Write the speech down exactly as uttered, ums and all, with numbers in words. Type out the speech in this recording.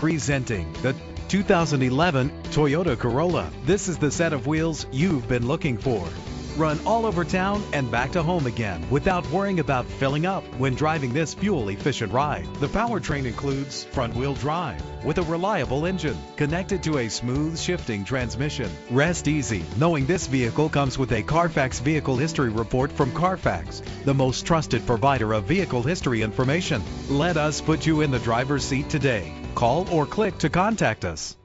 Presenting the two thousand eleven Toyota Corolla. This is the set of wheels you've been looking for. Run all over town and back to home again without worrying about filling up when driving this fuel-efficient ride. The powertrain includes front-wheel drive with a reliable engine connected to a smooth shifting transmission. Rest easy knowing this vehicle comes with a Carfax Vehicle History Report from Carfax, the most trusted provider of vehicle history information. Let us put you in the driver's seat today. Call or click to contact us.